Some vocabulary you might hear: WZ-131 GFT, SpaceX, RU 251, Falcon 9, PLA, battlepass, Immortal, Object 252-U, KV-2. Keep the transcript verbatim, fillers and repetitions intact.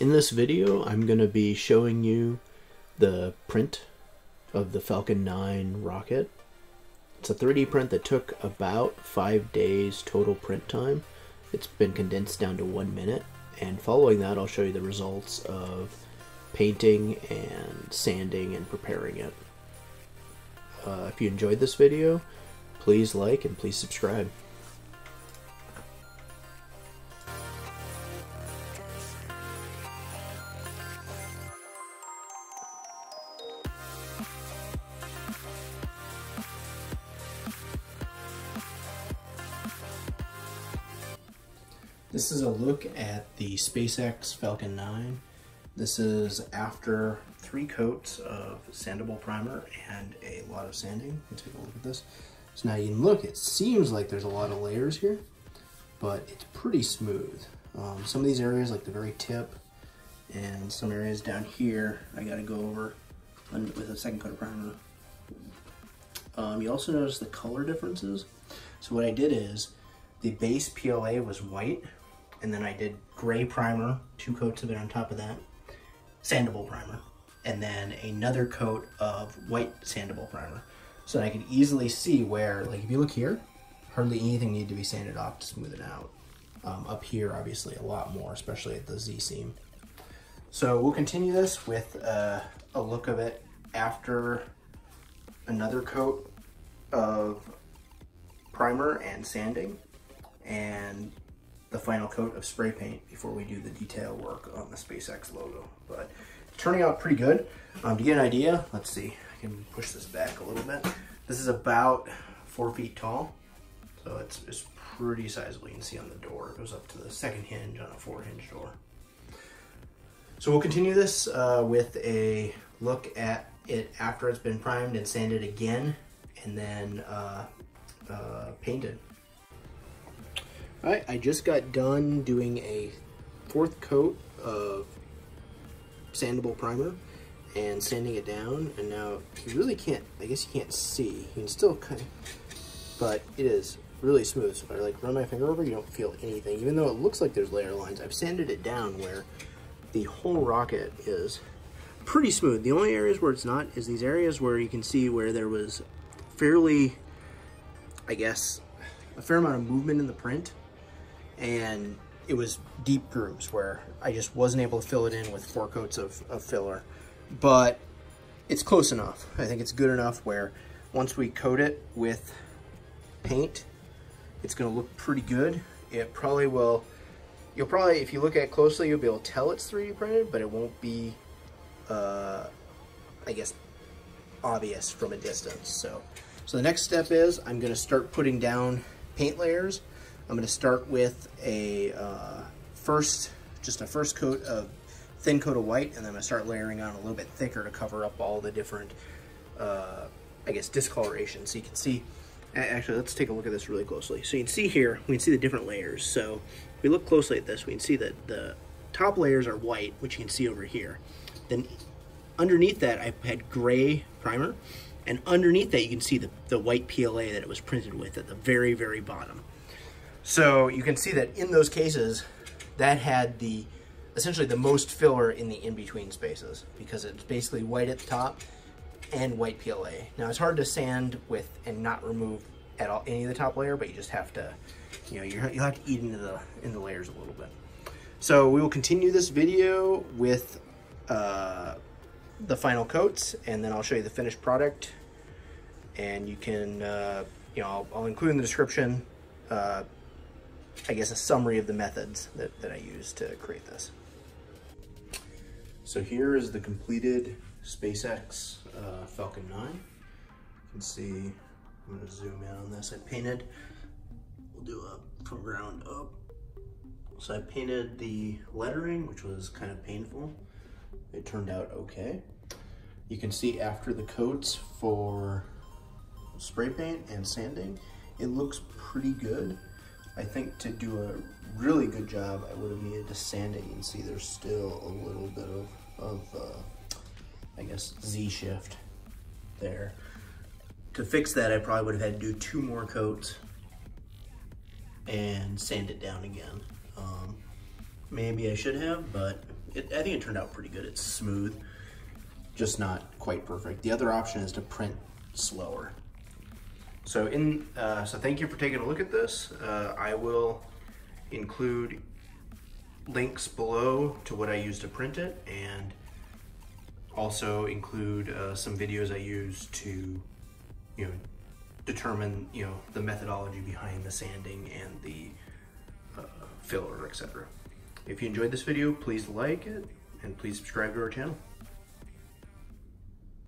In this video, I'm going to be showing you the print of the Falcon nine rocket. It's a three D print that took about five days total print time. It's been condensed down to one minute. And following that, I'll show you the results of painting and sanding and preparing it. Uh, if you enjoyed this video, please like and please subscribe. This is a look at the SpaceX Falcon nine. This is after three coats of sandable primer and a lot of sanding. Let's take a look at this. So now you can look, it seems like there's a lot of layers here, but it's pretty smooth. Um, some of these areas, like the very tip, and some areas down here, I gotta go over with a second coat of primer. Um, you also notice the color differences. So what I did is, the base P L A was white, and then I did gray primer, two coats of it on top of that, sandable primer, and then another coat of white sandable primer. So I could easily see where, like if you look here, hardly anything needed to be sanded off to smooth it out. Um, up here, obviously a lot more, especially at the Z seam. So we'll continue this with uh, a look of it after another coat of primer and sanding, and the final coat of spray paint before we do the detail work on the SpaceX logo. But turning out pretty good. Um, to get an idea, let's see, I can push this back a little bit. This is about four feet tall, so it's, it's pretty sizable. You can see on the door, it goes up to the second hinge on a four hinge door. So we'll continue this uh, with a look at it after it's been primed and sanded again, and then uh, uh, painted. All right, I just got done doing a fourth coat of sandable primer and sanding it down, and now you really can't, I guess you can't see, you can still kind of, but it is really smooth. So if I like run my finger over, you don't feel anything, even though it looks like there's layer lines. I've sanded it down where the whole rocket is pretty smooth. The only areas where it's not is these areas where you can see where there was fairly, I guess, a fair amount of movement in the print, and it was deep grooves where I just wasn't able to fill it in with four coats of, of filler, but it's close enough. I think it's good enough where once we coat it with paint, it's gonna look pretty good. It probably will, you'll probably, if you look at it closely, you'll be able to tell it's three D printed, but it won't be, uh, I guess, obvious from a distance. So, so the next step is I'm gonna start putting down paint layers. I'm going to start with a uh, first, just a first coat of thin coat of white, and then I'm going to start layering on a little bit thicker to cover up all the different, uh, I guess, discoloration. So you can see, actually, let's take a look at this really closely. So you can see here, we can see the different layers. So if we look closely at this, we can see that the top layers are white, which you can see over here. Then underneath that, I had gray primer, and underneath that, you can see the, the white P L A that it was printed with at the very, very bottom. So you can see that in those cases, that had the, essentially the most filler in the in-between spaces, because it's basically white at the top and white P L A. Now it's hard to sand with and not remove at all any of the top layer, but you just have to, you know, you're, you'll have to eat into the, in the layers a little bit. So we will continue this video with uh, the final coats, and then I'll show you the finished product. And you can, uh, you know, I'll, I'll include in the description, uh, I guess, a summary of the methods that, that I used to create this. So here is the completed SpaceX uh, Falcon nine. You can see, I'm gonna zoom in on this. I painted, we'll do a from ground up. So I painted the lettering, which was kind of painful. It turned out okay. You can see after the coats for spray paint and sanding, it looks pretty good. I think to do a really good job, I would have needed to sand it. You can see there's still a little bit of, of uh, I guess, Z-shift there. To fix that, I probably would have had to do two more coats and sand it down again. Um, maybe I should have, but it, I think it turned out pretty good. It's smooth, just not quite perfect. The other option is to print slower. So in uh, so thank you for taking a look at this. Uh, I will include links below to what I used to print it, and also include uh, some videos I used to, you know, determine, you know, the methodology behind the sanding and the uh, filler, et cetera. If you enjoyed this video, please like it and please subscribe to our channel.